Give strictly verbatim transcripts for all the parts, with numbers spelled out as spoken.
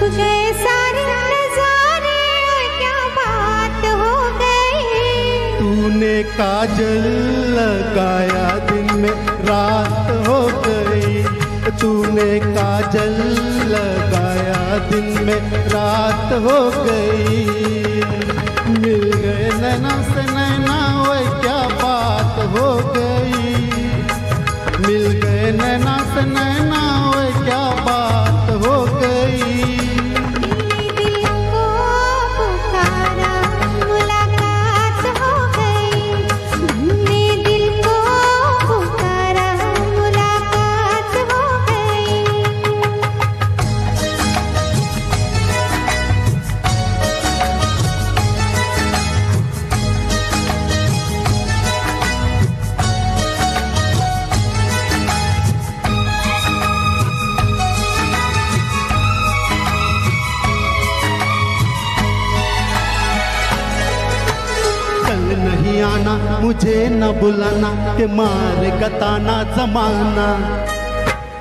छुप गए सारे नजारे, क्या बात हो गई। तूने काजल लगाया दिन में रात हो गई। तूने काजल लगाया दिन में रात हो गई। मिल गए नैना से नैना, वो क्या बात हो गई। मिल गए नैना से नैना, वो क्या बात हो गई। दिल को पुकारा मुलाकात हो गई। हमने दिल को पुकारा मुलाकात हो नहीं आना मुझे न बुलाना के मार गताना जमाना।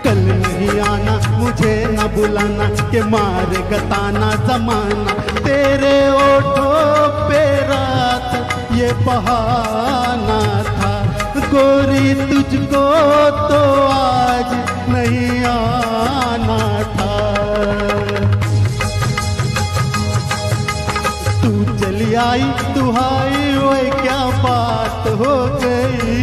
कल नहीं आना मुझे न बुलाना के मार गताना जमाना। तेरे ओठों पे रात ये बहाना था। गोरी तुझको तो आज नहीं आना था। तू चली आई तू आई, क्या बात हो गई।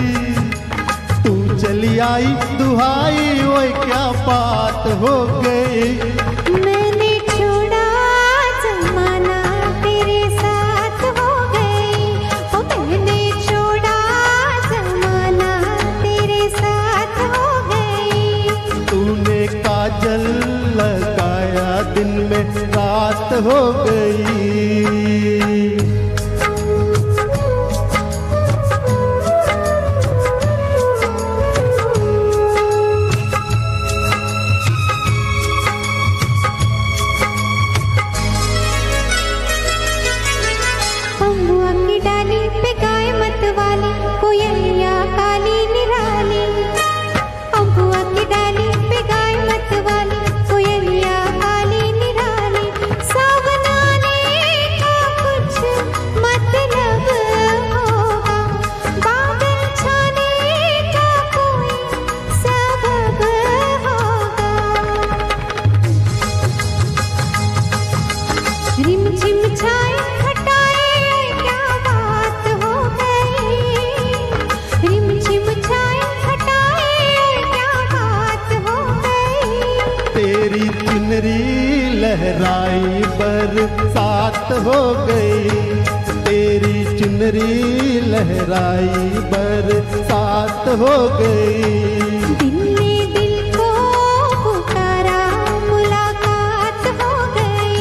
तू चली आई दुहाई, वो क्या बात हो गई। मैंने छोड़ा जमाना तेरे साथ हो गई। ओ मैंने छोड़ा जमाना तेरे साथ हो गई। तूने काजल लगाया दिन में रात हो गई। तेरी चुनरी लहराई बरसात हो गई। तेरी चुनरी लहराई बरसात हो गई। दिल ने दिल को पुकारा मुलाकात हो गई।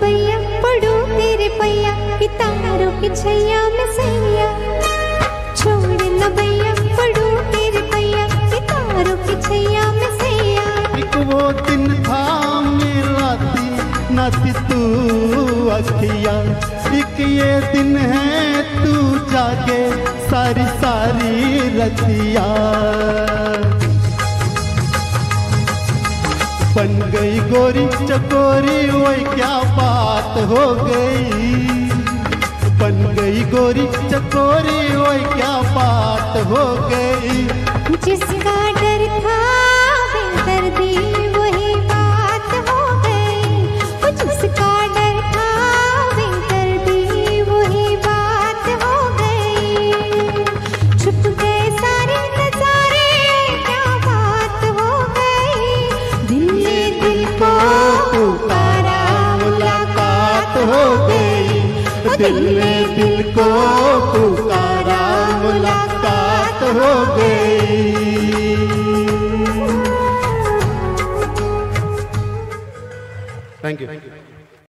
भैया पढ़ो तेरे पैया, तारों की छैया में सैया। छोड़ न भैया पढ़ो तेरे पैया, तारों की छैया में सैया। एक वो दिन था मेरा दिन न थी तू अखिया। एक ये दिन है तू जागे सारी सारी रतिया। बन गई गोरी चकोरी, वो क्या बात हो गई। बन गई गोरी चकोरी, वो क्या बात हो गई। जिसका डर था बेदर्दी, वही बात हो गई। जिसका डर था बेदर्दी, वही बात हो गई। छुप गए सारे नजारे, क्या बात हो गई। दिल पुकारा मुलाकात हो गई। दिल ने दिल को पुकारा मुलाकात हो गई। Thank you.